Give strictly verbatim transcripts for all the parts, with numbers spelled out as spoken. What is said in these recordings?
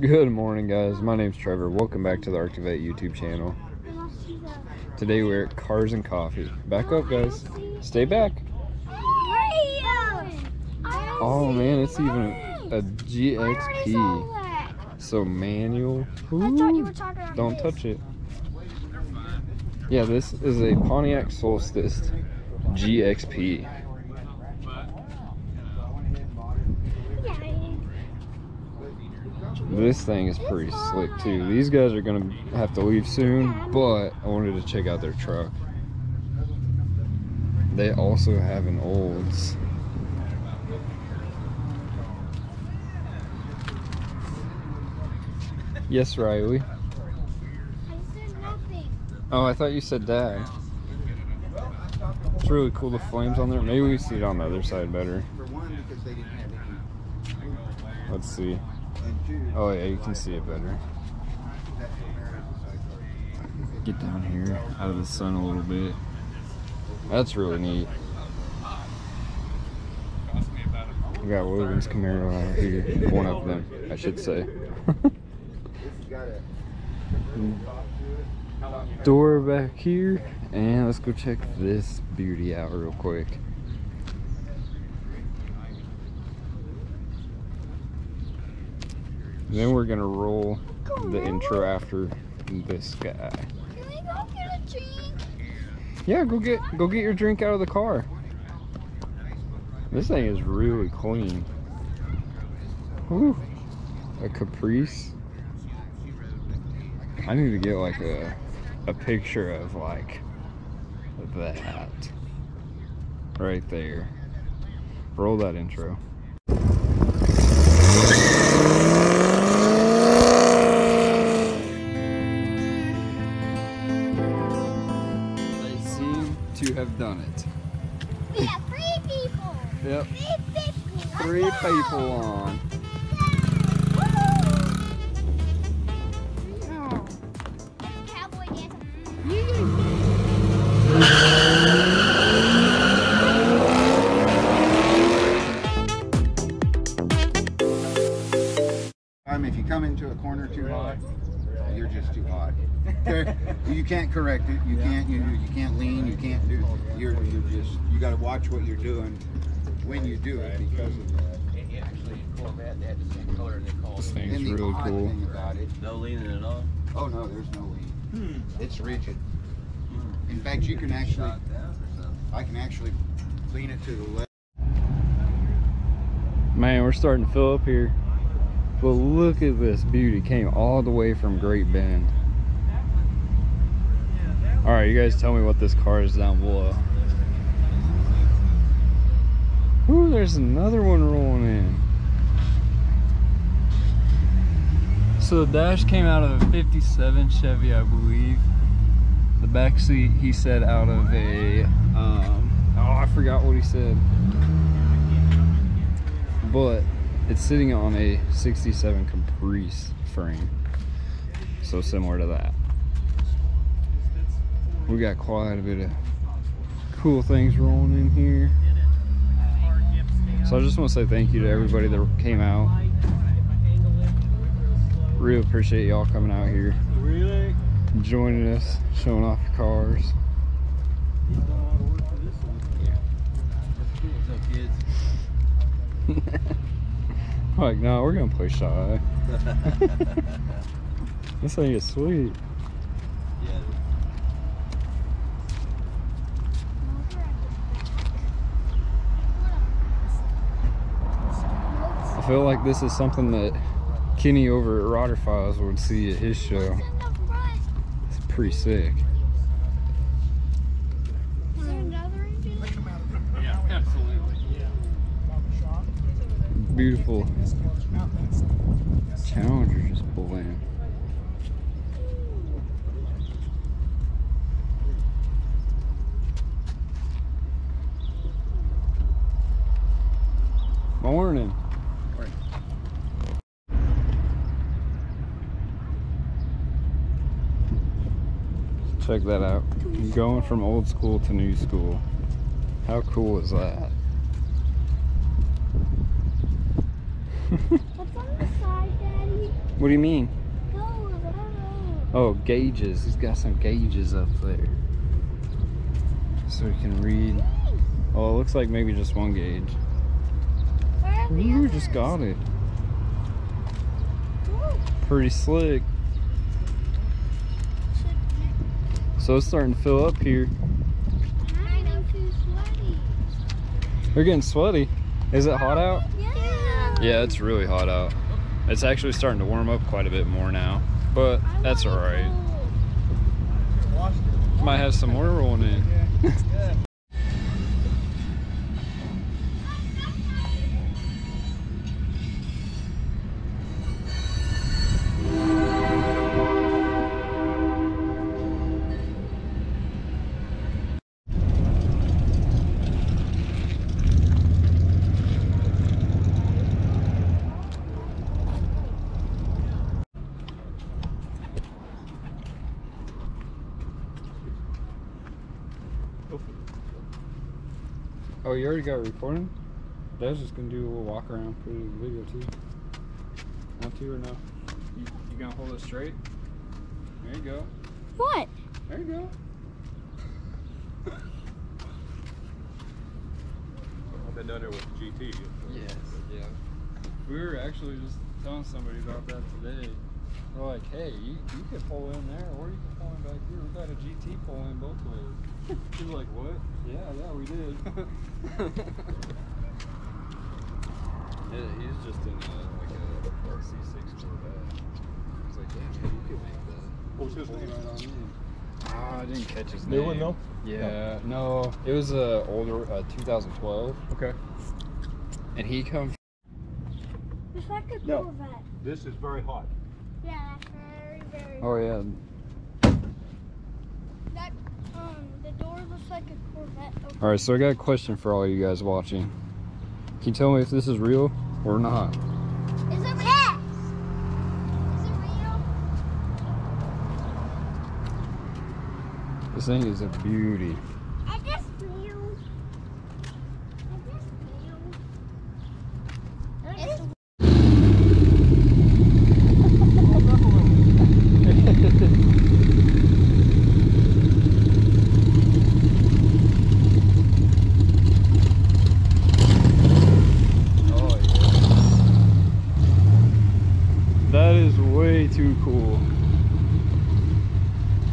Good morning, guys. My name's Trevor. Welcome back to the Arctic Vette YouTube channel. Today we're at Cars and Coffee. Back up, guys. Stay back. Oh man, it's even a G X P. So manual. Ooh, don't touch it. Yeah, this is a Pontiac Solstice G X P. This thing is pretty slick too. These guys are gonna have to leave soon, but I wanted to check out their truck. They also have an Olds. Yes, Riley. I said nothing. Oh, I thought you said dad. It's really cool, the flames on there. Maybe we see it on the other side better. Let's see. Oh yeah, you can see it better. Get down here, out of the sun a little bit. That's really neat. We got Logan's Camaro out here, one of them, I should say. Door back here, and let's go check this beauty out real quick. Then we're gonna roll the intro after this guy. Can we go get a drink? Yeah, go get go get your drink out of the car. This thing is really clean. Ooh, a Caprice. I need to get like a a picture of like that right there. Roll that intro. To have done it. We have three people. Yep. Three people, three people on. No. Cowboy dance. Um, if you come into a corner too hot, you're just too hot. You can't correct it. You can't. You you can't lean. You can't do. You're you're just. You got to watch what you're doing when you do it because of that. Actually, Corvette, they had the same color and they called it. This thing's really cool. No leaning at all. Oh no, there's no lean. Hmm. It's rigid. Hmm. In fact, you can actually. I can actually lean it to the left. Man, we're starting to fill up here. But look at this beauty. Came all the way from Great Bend. Alright, you guys tell me what this car is down below. Ooh, there's another one rolling in. So the dash came out of a fifty-seven Chevy, I believe. The back seat, he said, out of a... Um, oh, I forgot what he said. But it's sitting on a sixty-seven Caprice frame. So similar to that. We got quite a bit of cool things rolling in here. So I just want to say thank you to everybody that came out. Really appreciate y'all coming out here. Really? Joining us, showing off your cars. Like, no, we're going to play shy. This thing is sweet. I feel like this is something that Kenny over at Rotter Files would see at his show. It's pretty sick. Is there another engine? Yeah, absolutely. Beautiful. Challenger just pulled in. Morning. Check that out. Going from old school to new school. How cool is that? What's on the side, Daddy? What do you mean? Those, I don't know. Oh, gauges. He's got some gauges up there. So he can read. Nice. Oh, it looks like maybe just one gauge. You just got it. Ooh. Pretty slick. So it's starting to fill up here. I'm getting sweaty. You're getting sweaty. Is it hot out? Yeah. Yeah, it's really hot out. It's actually starting to warm up quite a bit more now, but that's all right. Might have some more rolling in. Oh, you already got it recording? Dad's just gonna do a little walk around, put it in video too. Want to or no? You, you gonna hold it straight? There you go. What? There you go. I've been down there with the G T. Yes. Yeah. We were actually just telling somebody about that today. We're like, hey, you, you can pull in there, or you can pull in back here. We got a G T pull in both ways. She was like, what? Yeah, yeah, we did. Yeah, he's just in a, like a, a C six Corvette. I was like, yeah, man, you could make that. What was his name? Right on in. Ah, I didn't catch his name. New one, though? Yeah, no. no. It was a older, uh, two thousand twelve. Okay. And he comes. It's like a no. Corvette. This is very hot. Yeah, very, very. Oh yeah. That um, the door looks like a Corvette. Open. All right, so I got a question for all you guys watching. Can you tell me if this is real or not? Is it real? Yes. Is it real? This thing is a beauty. I just feel. I just feel. I just feel. Too cool.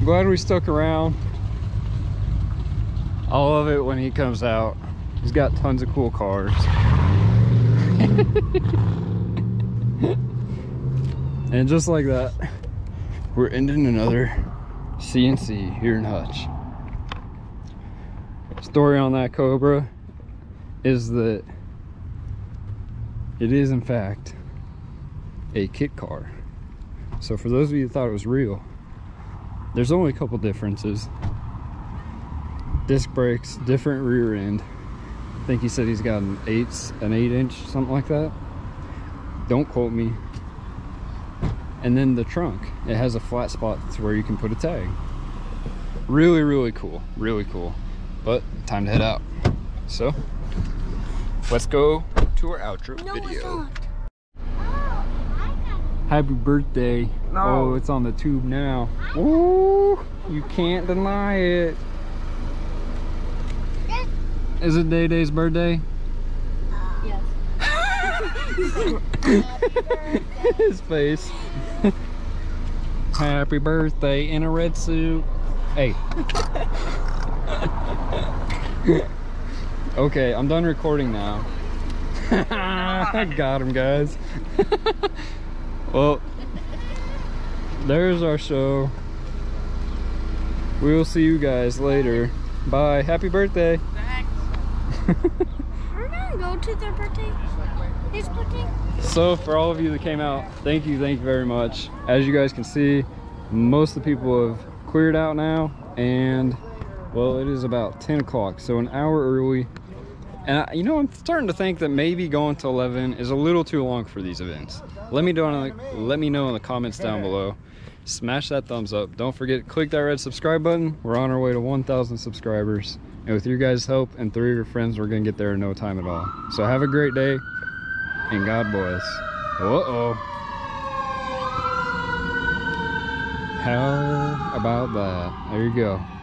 I'm glad we stuck around. I love it when he comes out. He's got tons of cool cars. And just like that, we're ending another C and C here in Hutch. Story on that Cobra is that it is in fact a kit car. So for those of you who thought it was real, there's only a couple differences. Disc brakes, different rear end. I think he said he's got an eight, an eight inch, something like that. Don't quote me. And then the trunk, it has a flat spot to where you can put a tag. Really, really cool, really cool. But time to head out. So let's go to our outro no, video. Happy birthday. No. Oh, it's on the tube now. Ooh, you can't deny it. Is it Day Day's birthday? Uh, yes. Happy birthday. His face. Happy birthday in a red suit. Hey. Okay, I'm done recording now. I got him, guys. Well, there's our show. We will see you guys later. Bye. Happy birthday. Thanks. We're gonna go to their birthday. His birthday. So for all of you that came out, thank you, thank you very much. As you guys can see, most of the people have cleared out now, and well, it is about ten o'clock, so an hour early. And I, you know, I'm starting to think that maybe going to eleven is a little too long for these events. Let me, know in the, let me know in the comments down below. Smash that thumbs up. Don't forget, click that red subscribe button. We're on our way to one thousand subscribers. And with your guys' help and three of your friends, we're going to get there in no time at all. So have a great day, and God bless. Uh-oh. How about that? There you go.